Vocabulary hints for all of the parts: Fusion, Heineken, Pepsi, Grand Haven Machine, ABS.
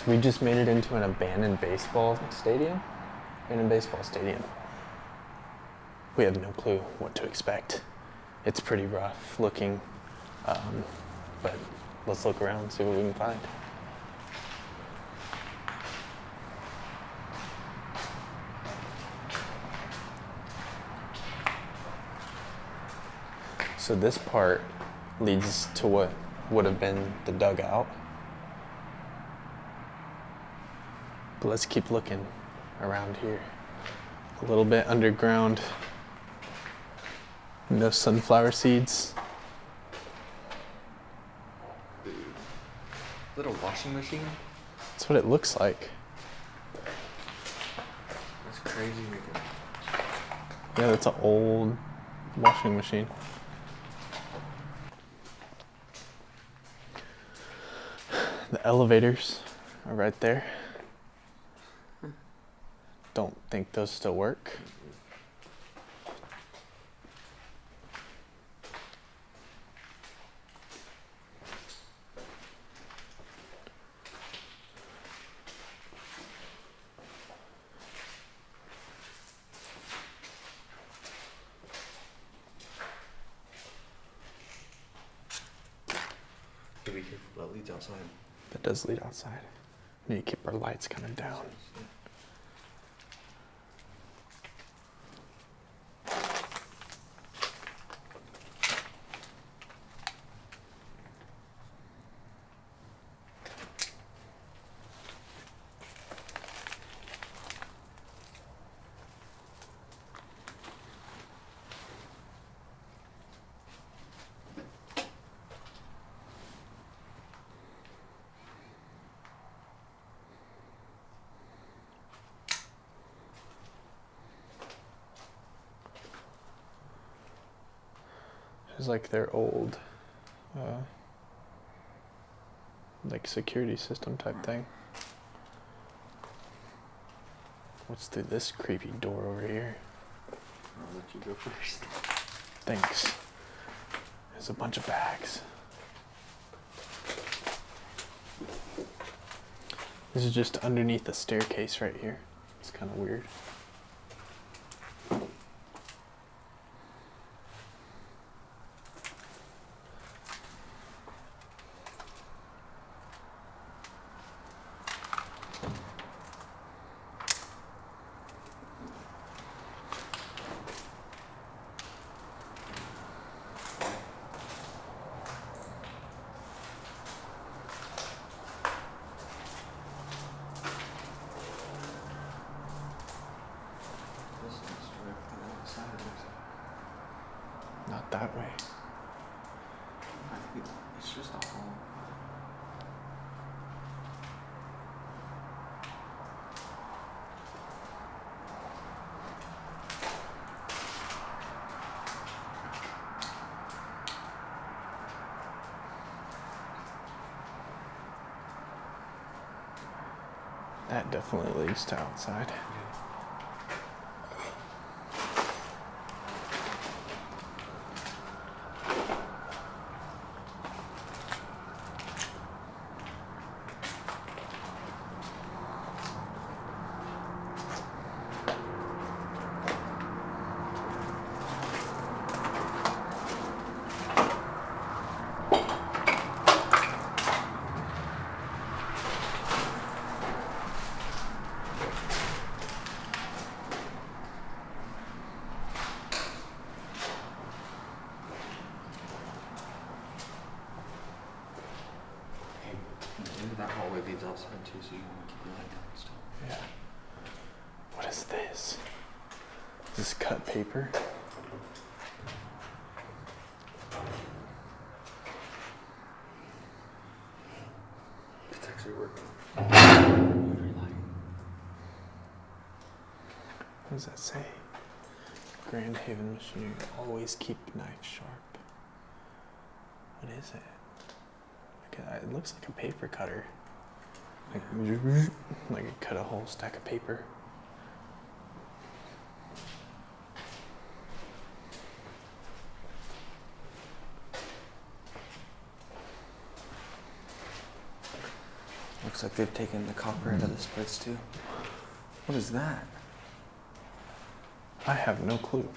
is we just made it into an abandoned baseball stadium. We have no clue what to expect. It's pretty rough looking, but let's look around and see what we can find. So this part leads to what would have been the dugout. But let's keep looking around here. A little bit underground. No sunflower seeds. Little washing machine? That's what it looks like. That's crazy looking. Yeah, that's an old washing machine. The elevators are right there. Don't think those still work. Be careful, that leads outside. That does lead outside. We need to keep our lights coming down. It's like their old like security system type thing. What's through this creepy door over here? I'll let you go first. Thanks. There's a bunch of bags. This is just underneath the staircase right here. It's kind of weird. Not that way. It's just a hole. That definitely leads to outside. Yeah. Too, so you want to keep your light down still. Yeah. What is this? Is this cut paper? It's actually working. What does that say? Grand Haven Machine. Always keep knife sharp. What is it? Okay, it looks like a paper cutter. Like you cut a whole stack of paper. Looks Looks like they've taken the copper out of this place too. What is that? I have no clue.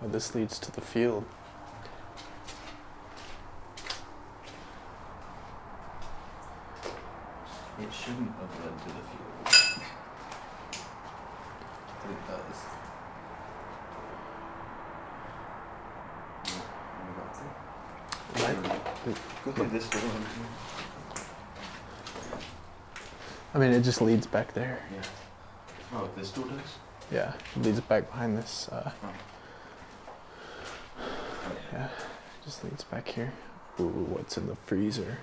Oh, this leads to the field. It shouldn't have led to the field. But it does. Go through this door. I mean, it just leads back there. Yeah. Oh, this door does? Yeah, it leads back behind this. Yeah, just leads back here. Ooh, what's in the freezer?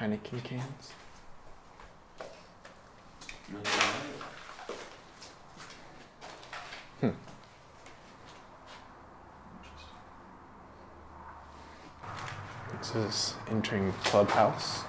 Heineken cans. Hmm. This is entering clubhouse.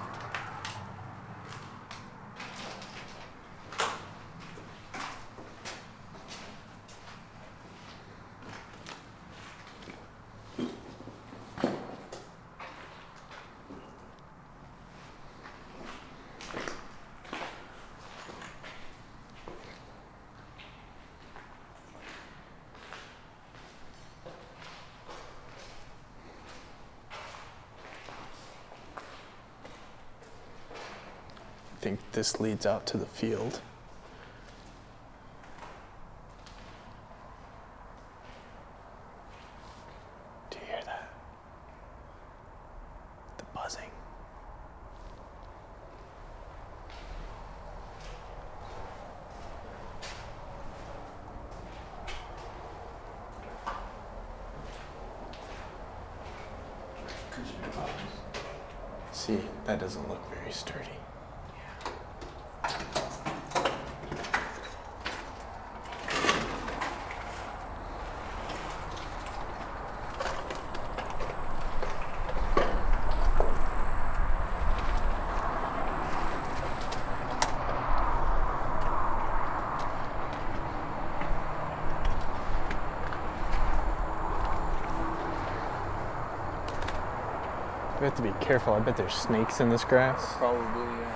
I think this leads out to the field. Do you hear that? The buzzing. See, that doesn't look very sturdy. We have to be careful. I bet there's snakes in this grass. Probably, yeah.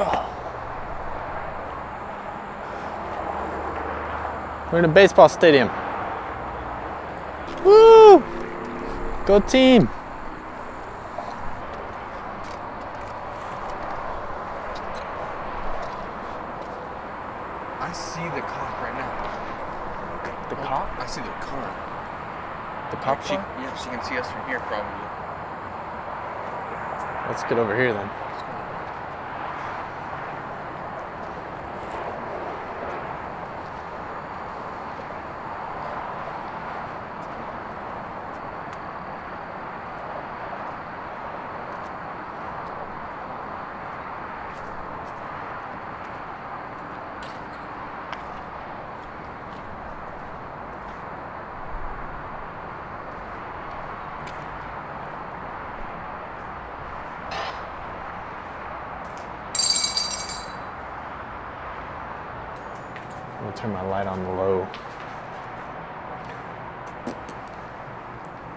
Oh. We're in a baseball stadium. Woo! Go team! I see the cop right now. The cop? I see the car. The cop? Like yeah, she can see us from here probably. Let's get over here then. I'm gonna turn my light on low.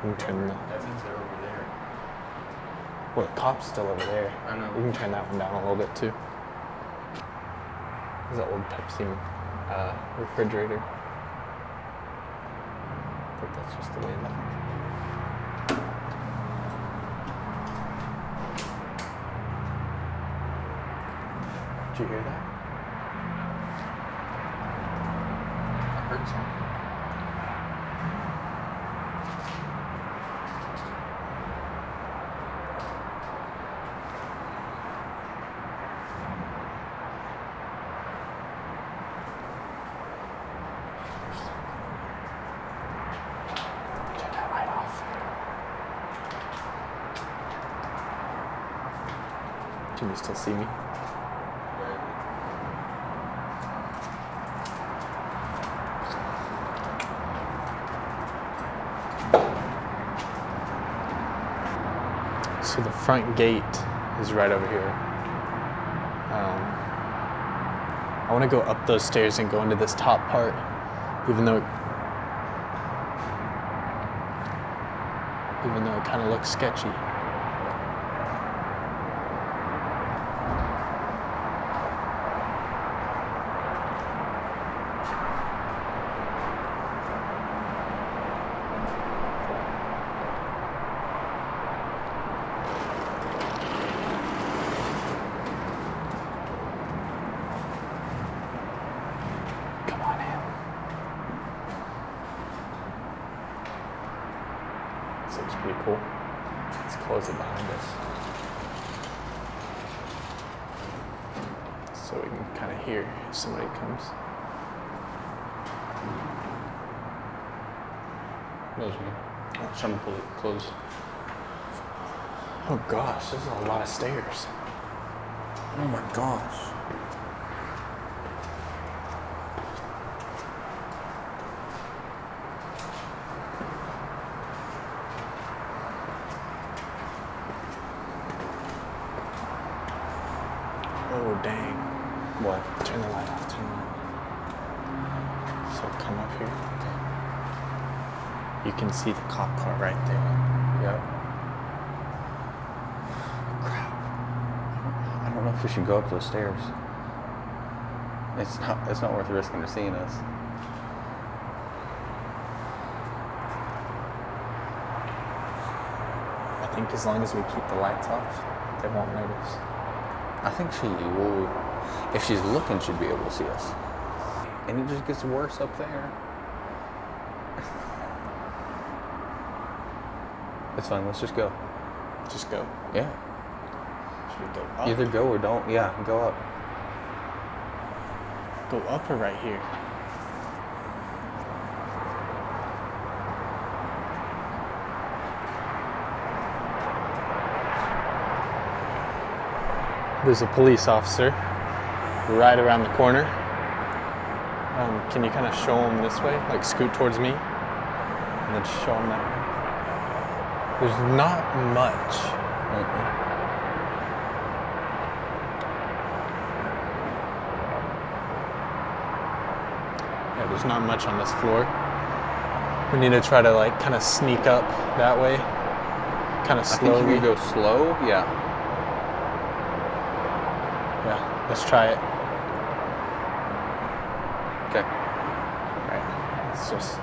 You can turn that means they're over there. Well, the cop's still over there. I know. You can turn that one down a little bit too. There's that old Pepsi refrigerator. I think that's just the way it left. Did you hear that? Can you still see me? Right. So the front gate is right over here. I want to go up those stairs and go into this top part, even though it kind of looks sketchy. Seems pretty cool. Let's close it behind us so we can kind of hear if somebody comes. That was me. I was trying to pull it close. Oh gosh, this is a lot of stairs. Oh my gosh. Oh, dang. What? Turn the light off, turn the light off. So come up here. You can see the cop car right there. Yep. Crap. I don't know if we should go up those stairs. It's not worth risking to seeing us. I think as long as we keep the lights off, they won't notice. I think she will, if she's looking, she'd be able to see us. And it just gets worse up there. It's fine, let's just go. Just go? Yeah. Should we go up? Either go or don't, yeah, go up. Go up or right here? There's a police officer right around the corner. Can you kind of show him this way? Like scoot towards me and then show him that way. There's not much. Yeah, there's not much on this floor. We need to try to like kind of sneak up that way. Kind of slowly. I think if we go slow, yeah. Yeah, let's try it. Okay. All right, let's just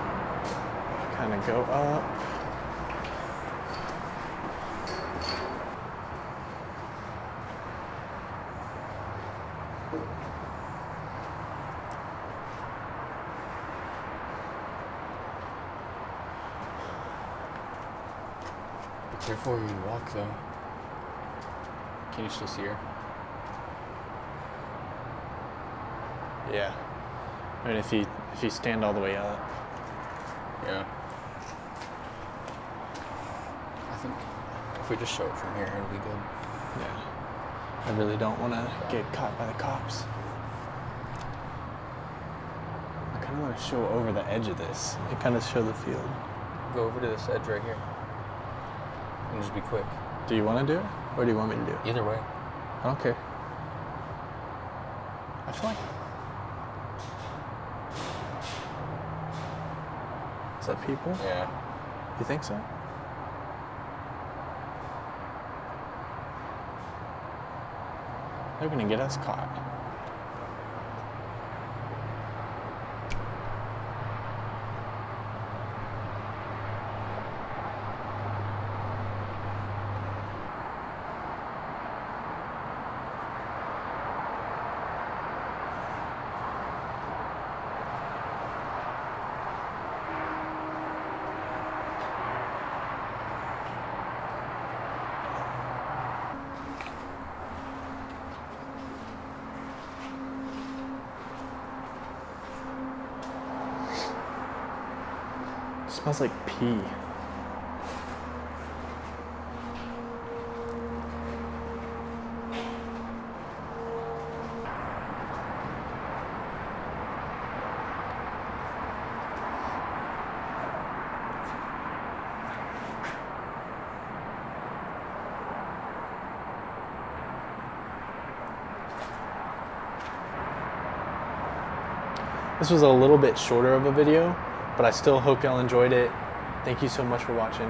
kind of go up. Be careful where you walk, though. Can you still see her? Yeah, I mean if you stand all the way up. Yeah. I think if we just show it from here, it'll be good. Yeah. I really don't want to get caught by the cops. I kind of want to show over the edge of this. I kind of show the field. Go over to this edge right here. And just be quick. Do you want to do it, or do you want me to do it? Either way. I don't care. I feel like. Is that people? Yeah. You think so? They're gonna get us caught. It smells like pee. This was a little bit shorter of a video, but I still hope y'all enjoyed it. Thank you so much for watching.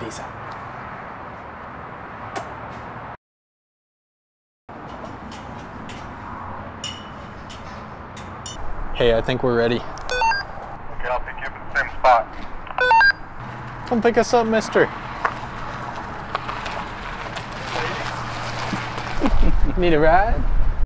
Peace out. Hey, I think we're ready. Okay, I'll pick you up at the same spot. Come pick us up, mister. Need a ride?